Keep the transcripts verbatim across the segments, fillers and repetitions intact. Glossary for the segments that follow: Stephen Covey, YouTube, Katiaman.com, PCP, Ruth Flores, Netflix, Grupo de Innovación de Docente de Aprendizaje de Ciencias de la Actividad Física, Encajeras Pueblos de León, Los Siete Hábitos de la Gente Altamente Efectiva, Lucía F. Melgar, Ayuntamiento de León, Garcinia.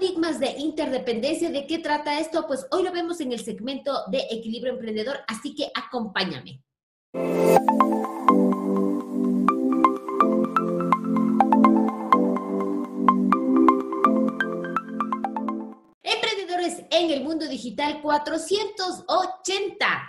paradigmas de interdependencia, ¿de qué trata esto? Pues hoy lo vemos en el segmento de Equilibrio Emprendedor, así que acompáñame. Emprendedores en el mundo digital cuatrocientos ochenta.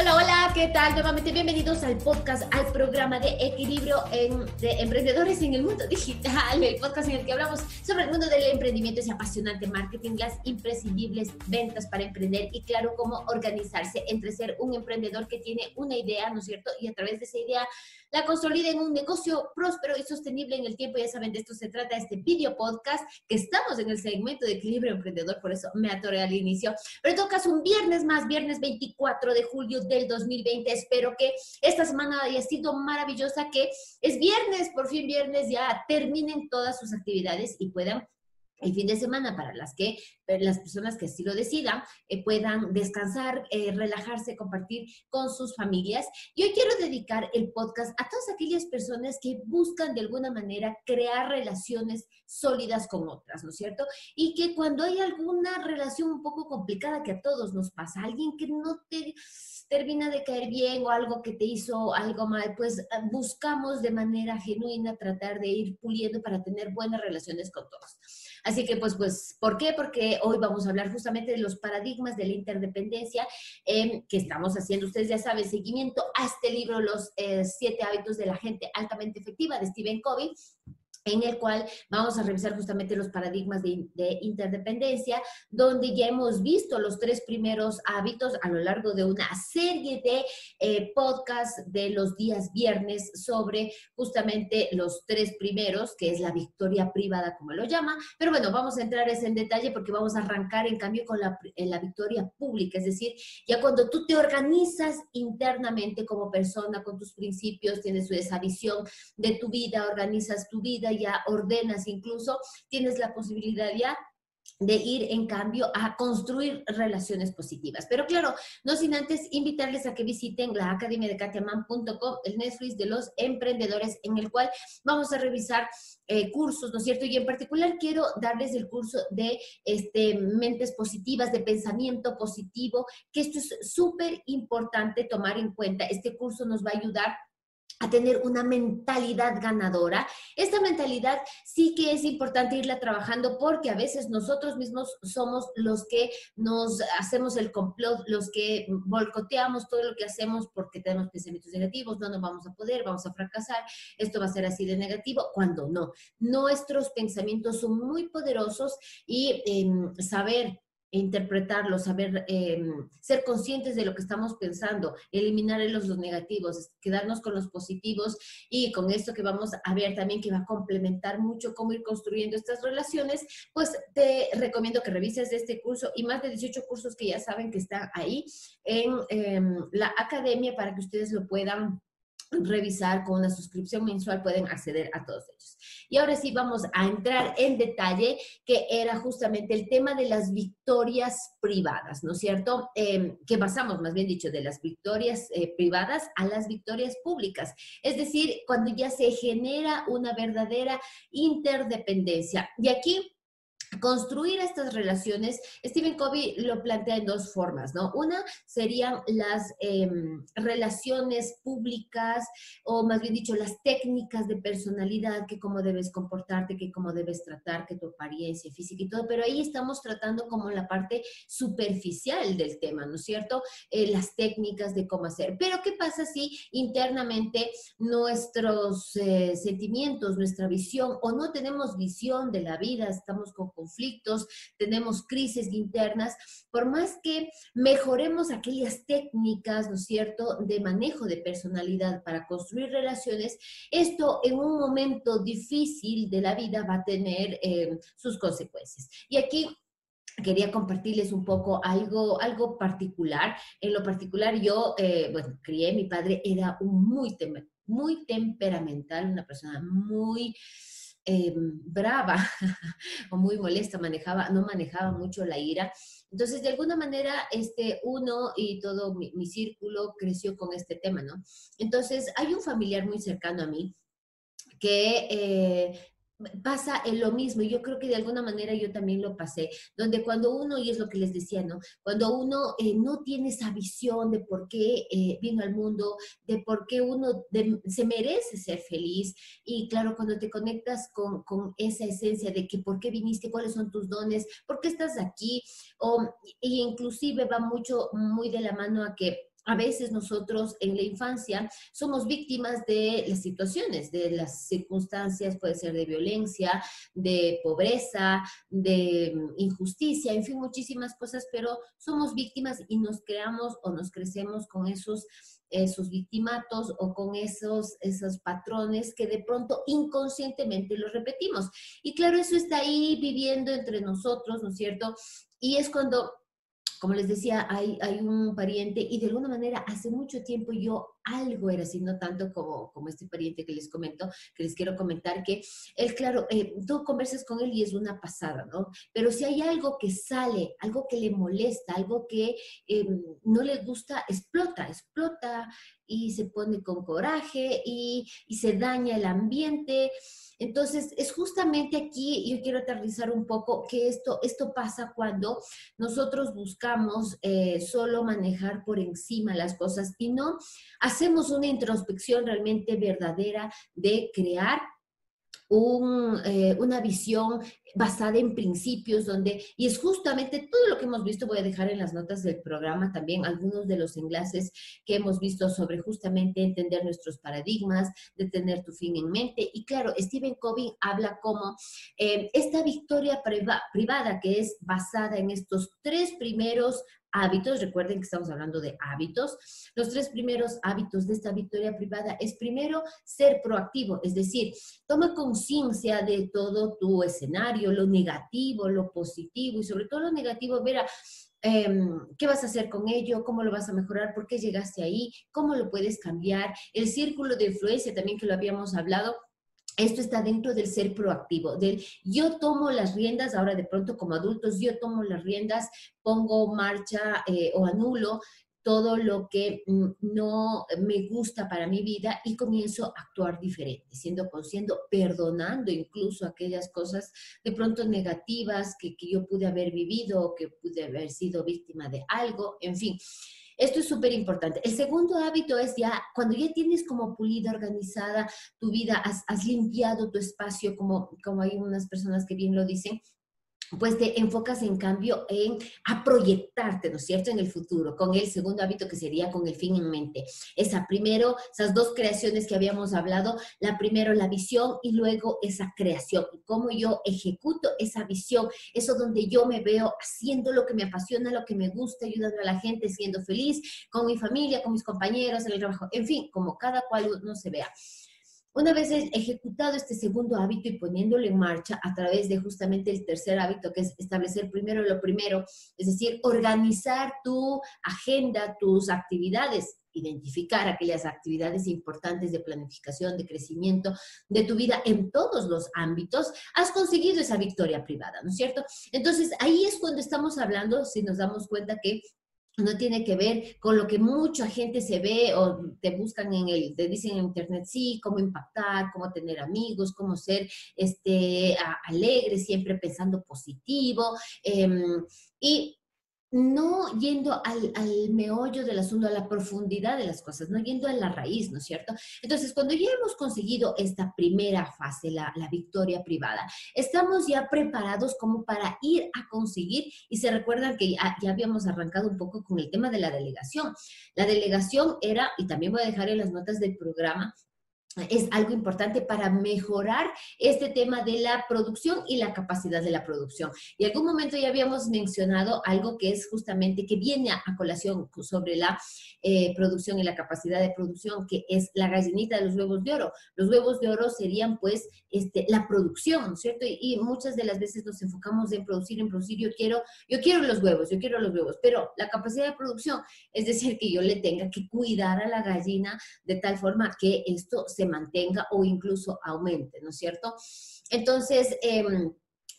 Hola, hola, ¿qué tal? Nuevamente bienvenidos al podcast, al programa de Equilibrio en, de Emprendedores en el Mundo Digital, el podcast en el que hablamos sobre el mundo del emprendimiento, ese apasionante marketing, las imprescindibles ventas para emprender y claro, cómo organizarse entre ser un emprendedor que tiene una idea, ¿no es cierto? Y a través de esa idea la consolida en un negocio próspero y sostenible en el tiempo. Ya saben, de esto se trata este video podcast, que estamos en el segmento de Equilibrio Emprendedor, por eso me atoré al inicio. Pero en todo caso, un viernes más, viernes veinticuatro de julio del dos mil veinte. Espero que esta semana haya sido maravillosa, que es viernes, por fin viernes, ya terminen todas sus actividades y puedan el fin de semana, para las que las personas que así lo decidan, eh, puedan descansar, eh, relajarse, compartir con sus familias. Yo quiero dedicar el podcast a todas aquellas personas que buscan de alguna manera crear relaciones sólidas con otras, ¿no es cierto? Y que cuando hay alguna relación un poco complicada que a todos nos pasa, alguien que no te termina de caer bien o algo que te hizo algo mal, pues buscamos de manera genuina tratar de ir puliendo para tener buenas relaciones con todos. Así que, pues, pues, ¿por qué? Porque hoy vamos a hablar justamente de los paradigmas de la interdependencia eh, que estamos haciendo. Ustedes ya saben, seguimiento a este libro, Los eh, Siete Hábitos de la Gente Altamente Efectiva, de Stephen Covey, en el cual vamos a revisar justamente los paradigmas de, de interdependencia, donde ya hemos visto los tres primeros hábitos a lo largo de una serie de eh, podcasts de los días viernes sobre justamente los tres primeros, que es la victoria privada, como lo llama. Pero bueno, vamos a entrar en detalle porque vamos a arrancar, en cambio, con la, en la victoria pública, es decir, ya cuando tú te organizas internamente como persona, con tus principios, tienes esa visión de tu vida, organizas tu vida, ya ordenas, incluso tienes la posibilidad ya de ir, en cambio, a construir relaciones positivas. Pero claro, no sin antes invitarles a que visiten la academia de Katiaman punto com, el Netflix de los emprendedores, en el cual vamos a revisar eh, cursos, ¿no es cierto? Y en particular quiero darles el curso de este, mentes positivas, de pensamiento positivo, que esto es súper importante tomar en cuenta. Este curso nos va a ayudar a tener una mentalidad ganadora. Esta mentalidad sí que es importante irla trabajando, porque a veces nosotros mismos somos los que nos hacemos el complot, los que boicoteamos todo lo que hacemos porque tenemos pensamientos negativos, no nos vamos a poder, vamos a fracasar, esto va a ser así de negativo, cuando no. Nuestros pensamientos son muy poderosos e eh, saber interpretarlo, saber, eh, ser conscientes de lo que estamos pensando, eliminar los, los negativos, quedarnos con los positivos, y con esto que vamos a ver también, que va a complementar mucho cómo ir construyendo estas relaciones, pues te recomiendo que revises este curso y más de dieciocho cursos que ya saben que están ahí en eh, la academia para que ustedes lo puedan revisar. Con una suscripción mensual pueden acceder a todos ellos. Y ahora sí vamos a entrar en detalle, que era justamente el tema de las victorias privadas, ¿no es cierto? Eh, que pasamos, más bien dicho, de las victorias eh, privadas a las victorias públicas. Es decir, cuando ya se genera una verdadera interdependencia. Y aquí, construir estas relaciones, Stephen Covey lo plantea en dos formas, ¿no? Una serían las eh, relaciones públicas, o más bien dicho, las técnicas de personalidad, que cómo debes comportarte, que cómo debes tratar, que tu apariencia física y todo, pero ahí estamos tratando como la parte superficial del tema, ¿no es cierto? Eh, las técnicas de cómo hacer. Pero ¿qué pasa si internamente nuestros eh, sentimientos, nuestra visión, o no tenemos visión de la vida, estamos con conflictos, tenemos crisis internas? Por más que mejoremos aquellas técnicas, ¿no es cierto?, de manejo de personalidad para construir relaciones, esto en un momento difícil de la vida va a tener eh, sus consecuencias. Y aquí quería compartirles un poco algo, algo particular. En lo particular, yo, eh, bueno, crié, mi padre era un muy, tem- muy temperamental, una persona muy Eh, brava o muy molesta, manejaba, no manejaba mucho la ira. Entonces, de alguna manera, este, uno y todo mi, mi círculo creció con este tema, ¿no? Entonces, hay un familiar muy cercano a mí que eh, pasa en lo mismo, y yo creo que de alguna manera yo también lo pasé, donde cuando uno, y es lo que les decía, ¿no? Cuando uno eh, no tiene esa visión de por qué eh, vino al mundo, de por qué uno de, se merece ser feliz, y claro, cuando te conectas con, con esa esencia de que por qué viniste, cuáles son tus dones, por qué estás aquí, o, y inclusive va mucho, muy de la mano a que a veces nosotros en la infancia somos víctimas de las situaciones, de las circunstancias, puede ser de violencia, de pobreza, de injusticia, en fin, muchísimas cosas, pero somos víctimas y nos creamos o nos crecemos con esos, esos victimatos o con esos, esos patrones que de pronto inconscientemente los repetimos. Y claro, eso está ahí viviendo entre nosotros, ¿no es cierto? Y es cuando... Como les decía, hay, hay un pariente y de alguna manera hace mucho tiempo yo algo era así, no tanto como, como este pariente que les comento, que les quiero comentar, que él, claro, eh, tú conversas con él y es una pasada, ¿no? Pero si hay algo que sale, algo que le molesta, algo que eh, no le gusta, explota, explota y se pone con coraje y, y se daña el ambiente. Entonces, es justamente aquí, yo quiero aterrizar un poco, que esto, esto pasa cuando nosotros buscamos eh, solo manejar por encima las cosas y no hacemos una introspección realmente verdadera de crear un, eh, una visión basada en principios, donde, y es justamente todo lo que hemos visto, voy a dejar en las notas del programa también algunos de los enlaces que hemos visto sobre justamente entender nuestros paradigmas, de tener tu fin en mente, y claro, Stephen Covey habla como eh, esta victoria priva, privada que es basada en estos tres primeros hábitos, recuerden que estamos hablando de hábitos, los tres primeros hábitos de esta victoria privada es primero ser proactivo, es decir, toma conciencia de todo tu escenario, lo negativo, lo positivo y sobre todo lo negativo, verá eh, qué vas a hacer con ello, cómo lo vas a mejorar, por qué llegaste ahí, cómo lo puedes cambiar, el círculo de influencia también que lo habíamos hablado. Esto está dentro del ser proactivo, del yo tomo las riendas, ahora de pronto como adultos yo tomo las riendas, pongo marcha eh, o anulo todo lo que no me gusta para mi vida y comienzo a actuar diferente, siendo consciente, perdonando incluso aquellas cosas de pronto negativas que, que yo pude haber vivido o que pude haber sido víctima de algo, en fin. Esto es súper importante. El segundo hábito es ya, cuando ya tienes como pulida, organizada tu vida, has, has limpiado tu espacio, como, como hay unas personas que bien lo dicen, pues te enfocas en cambio en a proyectarte, ¿no es cierto?, en el futuro, con el segundo hábito que sería con el fin en mente. Esa primero, esas dos creaciones que habíamos hablado, la primero la visión y luego esa creación. Cómo yo ejecuto esa visión, eso donde yo me veo haciendo lo que me apasiona, lo que me gusta, ayudando a la gente, siendo feliz, con mi familia, con mis compañeros, en el trabajo, en fin, como cada cual uno se vea. Una vez ejecutado este segundo hábito y poniéndolo en marcha a través de justamente el tercer hábito, que es establecer primero lo primero, es decir, organizar tu agenda, tus actividades, identificar aquellas actividades importantes de planificación, de crecimiento de tu vida en todos los ámbitos, has conseguido esa victoria privada, ¿no es cierto? Entonces, ahí es cuando estamos hablando, si nos damos cuenta que no tiene que ver con lo que mucha gente se ve o te buscan en el, te dicen en internet, sí, cómo impactar, cómo tener amigos, cómo ser este, a, alegre, siempre pensando positivo. Eh, y no yendo al, al meollo del asunto, a la profundidad de las cosas, no yendo a la raíz, ¿no es cierto? Entonces, cuando ya hemos conseguido esta primera fase, la, la victoria privada, estamos ya preparados como para ir a conseguir, y se recuerdan que ya, ya habíamos arrancado un poco con el tema de la delegación. La delegación era, y también voy a dejar en las notas del programa, es algo importante para mejorar este tema de la producción y la capacidad de la producción. Y en algún momento ya habíamos mencionado algo que es justamente, que viene a colación sobre la eh, producción y la capacidad de producción, que es la gallinita de los huevos de oro. Los huevos de oro serían pues este, la producción, ¿cierto? Y, y muchas de las veces nos enfocamos en producir, en producir, yo quiero, yo quiero los huevos, yo quiero los huevos, pero la capacidad de producción, es decir, que yo le tenga que cuidar a la gallina de tal forma que esto se mantenga o incluso aumente, ¿no es cierto? Entonces, eh,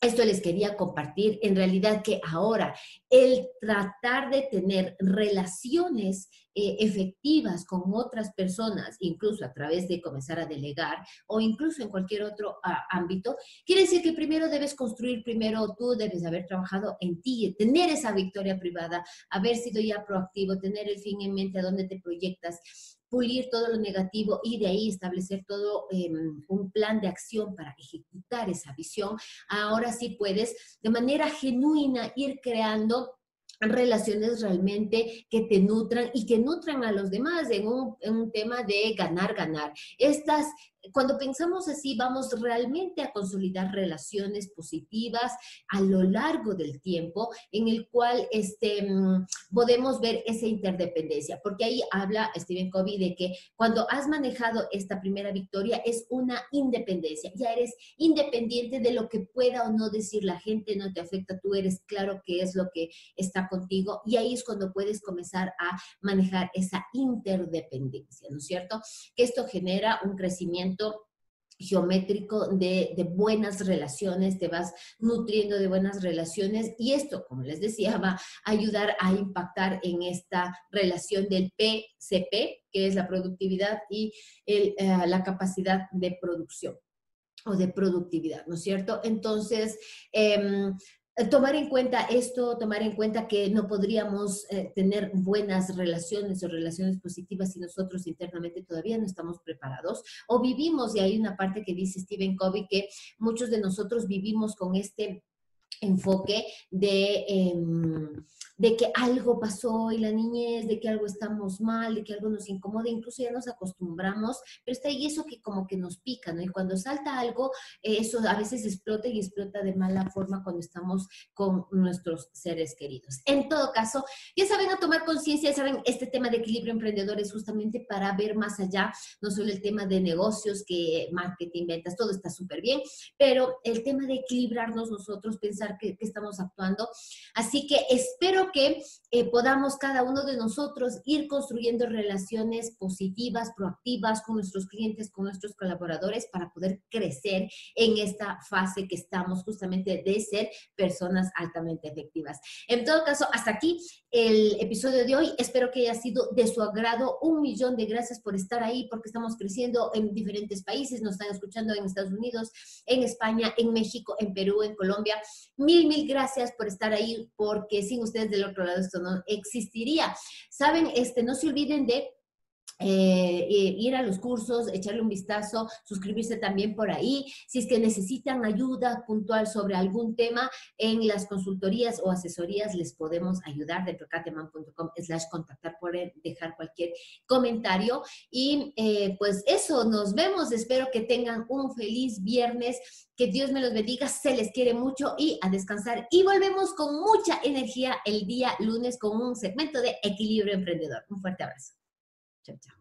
Esto les quería compartir, en realidad que ahora el tratar de tener relaciones eh, efectivas con otras personas, incluso a través de comenzar a delegar o incluso en cualquier otro uh, ámbito, quiere decir que primero debes construir, primero tú debes haber trabajado en ti, tener esa victoria privada, haber sido ya proactivo, tener el fin en mente a dónde te proyectas, pulir todo lo negativo y de ahí establecer todo eh, un plan de acción para ejecutar esa visión. Ahora sí puedes de manera genuina ir creando relaciones realmente que te nutran y que nutran a los demás en un, en un tema de ganar, ganar. Estas, cuando pensamos así, vamos realmente a consolidar relaciones positivas a lo largo del tiempo, en el cual este, podemos ver esa interdependencia, porque ahí habla Stephen Covey de que cuando has manejado esta primera victoria es una independencia, ya eres independiente de lo que pueda o no decir la gente, no te afecta, tú eres claro qué es lo que está contigo y ahí es cuando puedes comenzar a manejar esa interdependencia, ¿no es cierto? Que esto genera un crecimiento geométrico de, de buenas relaciones, te vas nutriendo de buenas relaciones y esto, como les decía, va a ayudar a impactar en esta relación del P C P, que es la productividad y el, eh, la capacidad de producción o de productividad, ¿no es cierto? Entonces, eh, tomar en cuenta esto, tomar en cuenta que no podríamos eh, tener buenas relaciones o relaciones positivas si nosotros internamente todavía no estamos preparados o vivimos, y hay una parte que dice Stephen Covey que muchos de nosotros vivimos con este enfoque de, eh, de que algo pasó en la niñez, de que algo estamos mal, de que algo nos incomoda, incluso ya nos acostumbramos, pero está ahí eso que como que nos pica, ¿no? Y cuando salta algo, eh, eso a veces explota y explota de mala forma cuando estamos con nuestros seres queridos. En todo caso, ya saben, a tomar conciencia, ya saben, este tema de equilibrio emprendedor es justamente para ver más allá, no solo el tema de negocios, que marketing, ventas, todo está súper bien, pero el tema de equilibrarnos nosotros, pensar Que, que estamos actuando. Así que espero que eh, podamos cada uno de nosotros ir construyendo relaciones positivas, proactivas con nuestros clientes, con nuestros colaboradores para poder crecer en esta fase que estamos justamente de ser personas altamente efectivas. En todo caso, hasta aquí el episodio de hoy. Espero que haya sido de su agrado. Un millón de gracias por estar ahí, porque estamos creciendo en diferentes países. Nos están escuchando en Estados Unidos, en España, en México, en Perú, en Colombia. Mil, mil gracias por estar ahí, porque sin ustedes del otro lado esto no existiría. Saben, este, no se olviden de Eh, eh, ir a los cursos, echarle un vistazo, suscribirse también por ahí. Si es que necesitan ayuda puntual sobre algún tema, en las consultorías o asesorías les podemos ayudar dentro de katiaman punto com slash contactar, pueden dejar cualquier comentario. Y eh, pues eso, nos vemos. Espero que tengan un feliz viernes, que Dios me los bendiga, se les quiere mucho y a descansar. Y volvemos con mucha energía el día lunes con un segmento de Equilibrio Emprendedor. Un fuerte abrazo. Chao, chao.